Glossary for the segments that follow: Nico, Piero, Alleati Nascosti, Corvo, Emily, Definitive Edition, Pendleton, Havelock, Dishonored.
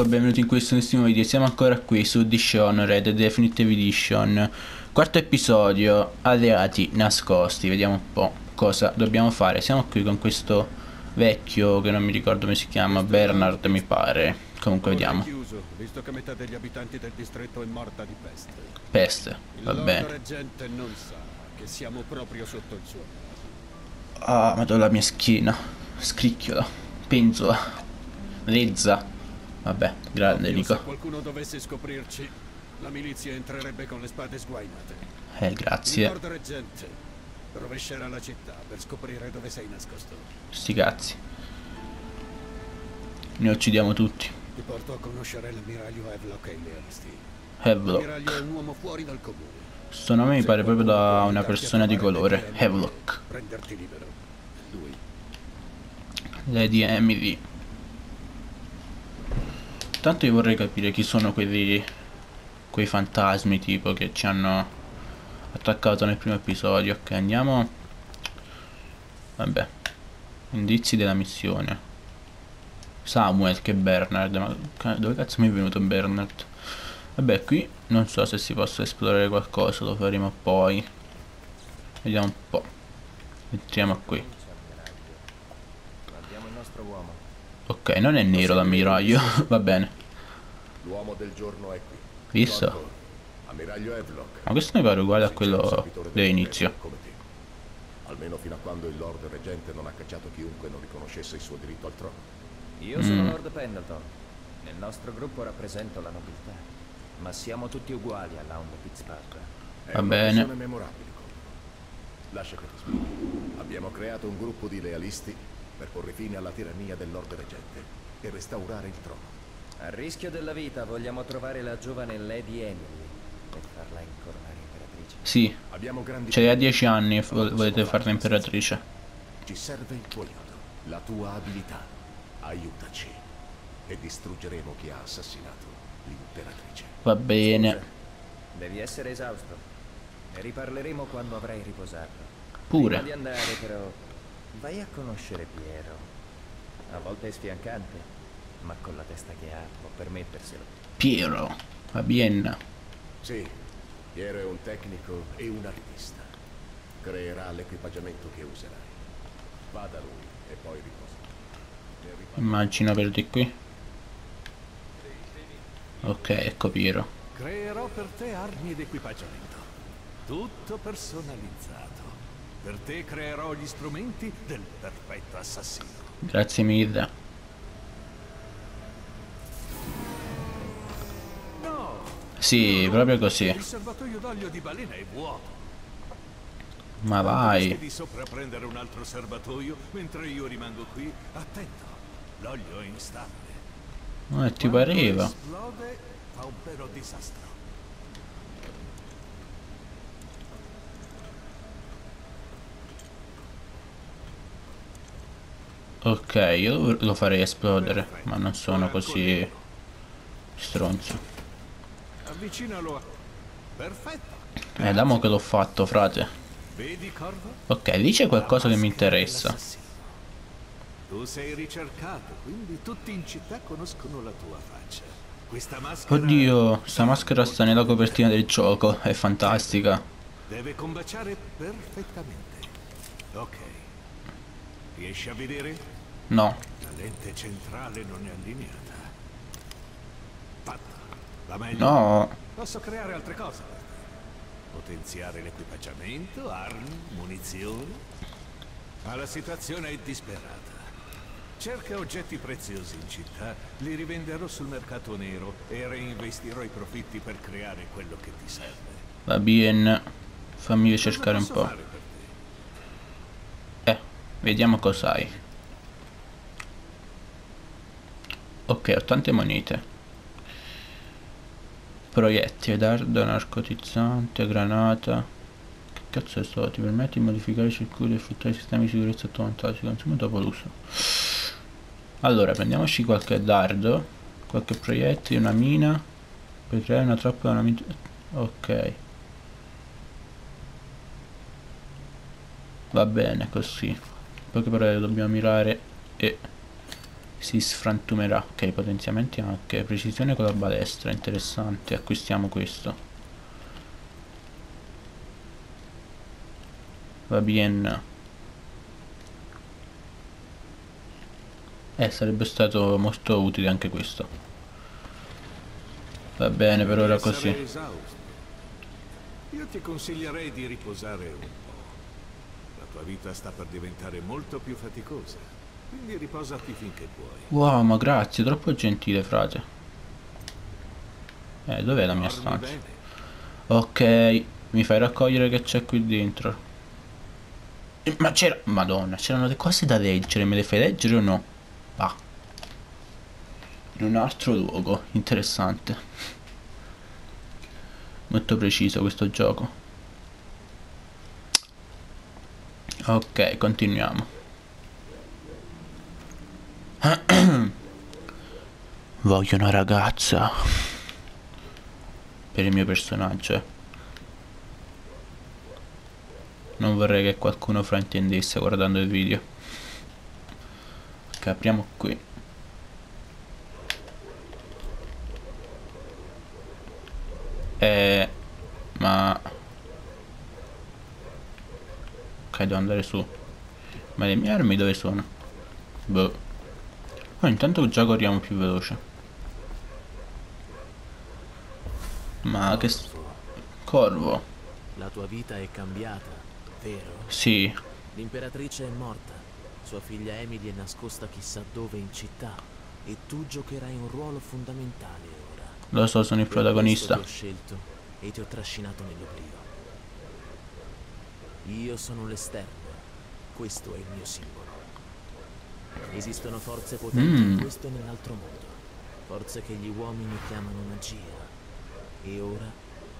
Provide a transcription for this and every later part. Nico, benvenuti in questo nuovissimo video. Siamo ancora qui su Dishonored Definitive Edition, quarto episodio, Alleati Nascosti. Vediamo un po' cosa dobbiamo fare. Siamo qui con questo vecchio che non mi ricordo come si chiama, Bernard mi pare. Comunque vediamo. Visto che metà degli abitanti del distretto è morta di peste. Peste, va bene. La gente non sa che siamo proprio sotto il suo. Ah, madonna, la mia schiena. Scricchiola, penzola, rezza. Vabbè, grande Nico. Se qualcuno dovesse scoprirci, la milizia entrerebbe con le spade sguainate. Grazie. Il Lord Reggente rovescerà la città per scoprire dove sei nascosto. Sti cazzi. Ne uccidiamo tutti. Ti porto a conoscere l'ammiraglio Havelock e i lealisti. Havelock. L'ammiraglio è un uomo fuori dal comune. Questo nome mi pare proprio da una persona di colore. Havelock. Prenderti libero. Lui. Lady Emily. Tanto io vorrei capire chi sono quei fantasmi tipo che ci hanno attaccato nel primo episodio. Ok, andiamo. Vabbè, indizi della missione. Samuel, che Bernard. Ma dove cazzo mi è venuto Bernard? Vabbè, qui non so se si possa esplorare qualcosa, lo faremo poi. Vediamo un po'. Entriamo qui. Guardiamo il nostro uomo. Ok, non è nero l'ammiraglio, va bene. L'uomo del giorno è qui. Visto? Ammiraglio Havelock. Ma questo mi pare uguale a quello dell'inizio. Almeno fino a quando il Lord Reggente non ha cacciato chiunque non riconoscesse il suo diritto al trono. Io sono Lord Pendleton. Nel nostro gruppo rappresento la nobiltà, ma siamo tutti uguali alla Hound Pittsburgh. Va bene. Lascia che ti spiego. Abbiamo creato un gruppo di lealisti per porre fine alla tirannia del Lord Reggente e restaurare il trono. A rischio della vita vogliamo trovare la giovane Lady Emily e farla incoronare imperatrice. Sì, ce l'ha 10 anni e volete farla imperatrice. Ci serve il tuo aiuto, la tua abilità. Aiutaci e distruggeremo chi ha assassinato l'imperatrice. Va bene. Devi essere esausto. Ne riparleremo quando avrai riposato. Pure. Prima di andare però... vai a conoscere Piero. A volte è sfiancante, ma con la testa che ha può permetterselo. Piero, a Vienna. Sì, Piero è un tecnico e un artista. Creerà l'equipaggiamento che userai. Vada lui e poi riposa. Immagino per di qui. Ok, ecco Piero. Creerò per te armi ed equipaggiamento. Tutto personalizzato. Per te creerò gli strumenti del perfetto assassino. Grazie mille. No. Sì, proprio così. Il serbatoio d'olio di balena è vuoto. Ma vai. Di sopra prendere un altro serbatoio mentre io rimango qui. Attento, l'olio è instabile. Ma ti pareva. Esplode, fa un vero disastro. Ok, io lo farei esplodere, ma non sono così stronzo. Avvicinalo. Perfetto. Damo che l'ho fatto, frate. Ok, lì c'è qualcosa che mi interessa. Tu sei ricercato, quindi tutti in città conoscono la tua faccia. Questa maschera... oddio, sta maschera sta nella copertina del gioco, è fantastica. Deve combaciare perfettamente. Ok. Riesci a vedere? No. La lente centrale non è allineata. Fatta. Va meglio. No. Posso creare altre cose. Potenziare l'equipaggiamento, armi, munizioni. Ma la situazione è disperata. Cerca oggetti preziosi in città, li rivenderò sul mercato nero e reinvestirò i profitti per creare quello che ti serve. Va bene. Fammi cercare un po'. Fare? Vediamo cos'hai. Ok, ho tante monete. Proiettile, dardo, narcotizzante, granata. Che cazzo è stato? Ti permette di modificare il circuito e sfruttare i sistemi di sicurezza automatici. Consuma dopo l'uso. Allora, prendiamoci qualche dardo, qualche proiettile, una mina. Per creare una trappola, una mina. Ok. Va bene così. Poche parole, dobbiamo mirare e si sfrantumerà. Ok, potenziamenti anche. Precisione con la balestra, interessante. Acquistiamo questo. Va bene. Sarebbe stato molto utile anche questo. Va bene, per ora così. Io ti consiglierei di riposare un po'. La tua vita sta per diventare molto più faticosa. Quindi riposati finché puoi. Wow, ma grazie, troppo gentile, frate. Dov'è la mia stanza? Ok, mi fai raccogliere che c'è qui dentro. Ma c'era... Madonna, c'erano le cose da leggere, me le fai leggere o no? Ah. In un altro luogo, interessante. Molto preciso questo gioco. Ok, continuiamo. Voglio una ragazza. Per il mio personaggio, non vorrei che qualcuno fraintendesse guardando il video. Okay, apriamo qui. Ma ok, devo andare su. Ma le mie armi dove sono? Boh. Ma intanto già corriamo più veloce. Ma che Corvo. La tua vita è cambiata. Vero? Sì. L'imperatrice è morta. Sua figlia Emily è nascosta chissà dove in città. E tu giocherai un ruolo fondamentale ora. Lo so, sono il protagonista. Ti ho scelto e ti ho trascinato nell'oblio. Io sono l'esterno. Questo è il mio simbolo. Esistono forze potenti in questo e nell'altro mondo. Forze che gli uomini chiamano magia. E ora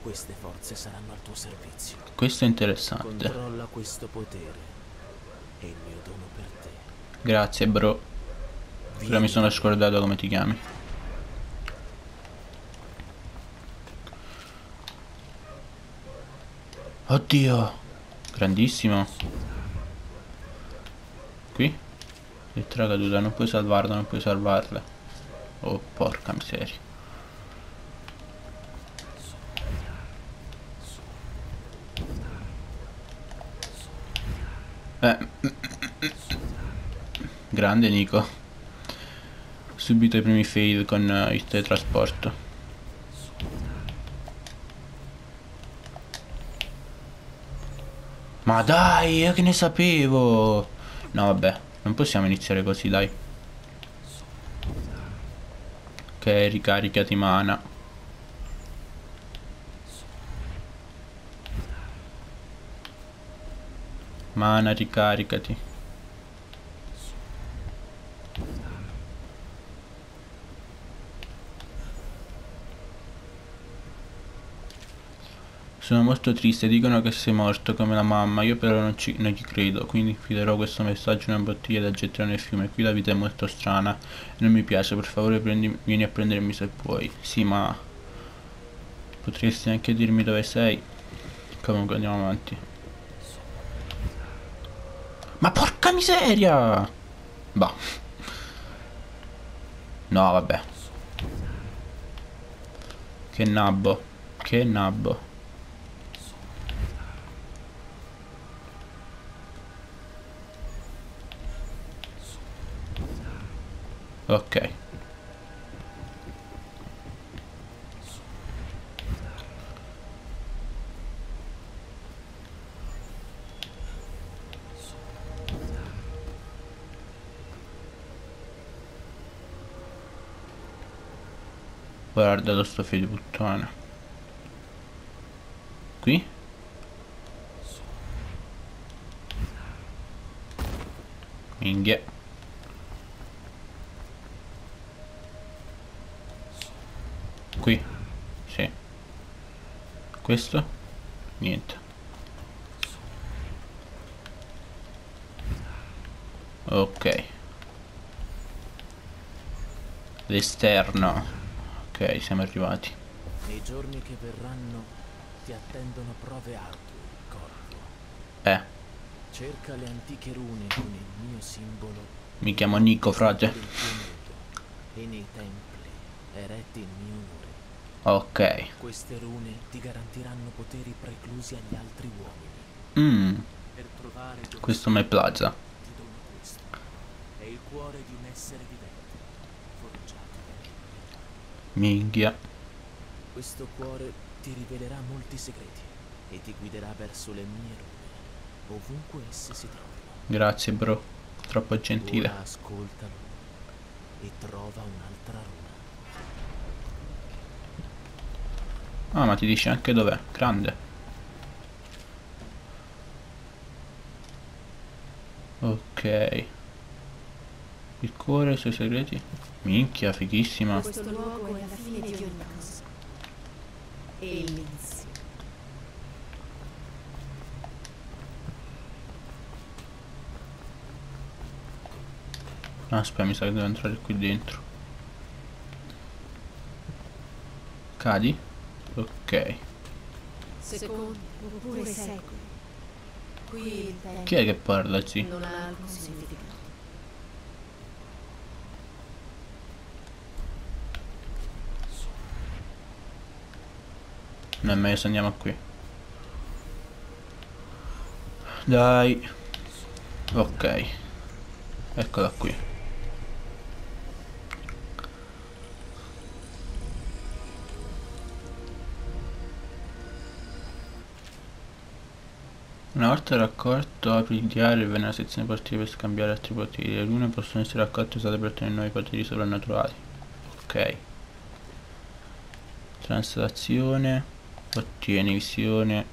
queste forze saranno al tuo servizio. Questo è interessante. Controlla questo potere. È il mio dono per te. Grazie, bro. Però mi sono scordato come ti chiami. Oddio. Grandissimo. Qui? Lettera caduta, non puoi salvarla, non puoi salvarla. Oh, porca miseria. Grande Nico. Subito i primi fail con il teletrasporto. Ma dai, io che ne sapevo. No vabbè, non possiamo iniziare così, dai. Ok, ricaricati mana. Mana, ricaricati. Sono molto triste, dicono che sei morto come la mamma, io però non gli credo, quindi infilerò questo messaggio in una bottiglia da gettare nel fiume. Qui la vita è molto strana, non mi piace, per favore vieni a prendermi se puoi. Sì, ma potresti anche dirmi dove sei? Comunque andiamo avanti. Ma porca miseria! Bah. No, vabbè. Che nabbo. Che nabbo. Ok. Guarda lo sto figlio di puttana. Qui? Minchia. Qui? Sì. Questo? Niente. Ok. L'esterno. Ok, siamo arrivati. Nei giorni che verranno ti attendono prove ardue, Corvo. Cerca le antiche rune con il mio simbolo Mi chiamo Nico, frate. Nei templi eretti in mura. Ok. Queste rune ti garantiranno poteri preclusi agli altri uomini. Questo mi piace. Ti do questo. È il cuore di un essere vivente, forgiato. Minchia. Questo cuore ti rivelerà molti segreti e ti guiderà verso le mie rune, ovunque esse si trovino. Grazie, bro. Troppo gentile. Ora ascoltalo e trova un'altra runa. Ah, ma ti dice anche dov'è. Grande. Ok. Il cuore e i suoi segreti. Minchia, fighissima. Questo luogo è la fine di ogni cosa. E l'inizio. Aspetta, mi sa che devo entrare qui dentro. Cadi? Ok. Secondi, oppure secoli. Qui chi è che parla? Sì. Non ha alcun significato. No, è meglio se andiamo qui. Dai. Ok. Eccola qui. Una volta raccolto, apri il diario e vai nella sezione poteri per scambiare altri poteri. Le rune possono essere raccolte e usate per ottenere nuovi poteri soprannaturali. Ok. Translazione. Ottieni visione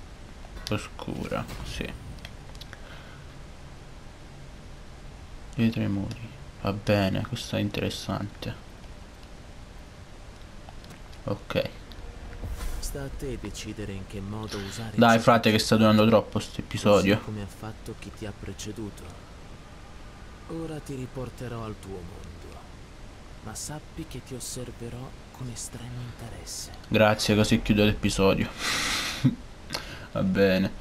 oscura. Sì. Vetri e muri. Va bene, questo è interessante. Ok. A te decidere in che modo usare. Dai, frate, che sta durando troppo questo episodio. Come ha fatto chi ti ha preceduto. Ora ti riporterò al tuo mondo, ma sappi che ti osserverò con estremo interesse. Grazie, così chiudo l'episodio. Va bene.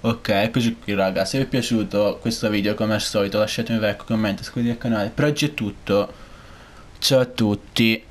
Ok, eccoci qui, raga. Se vi è piaciuto questo video, come al solito, lasciatemi un like, commento, iscrivetevi al canale. Per oggi è tutto. Ciao a tutti.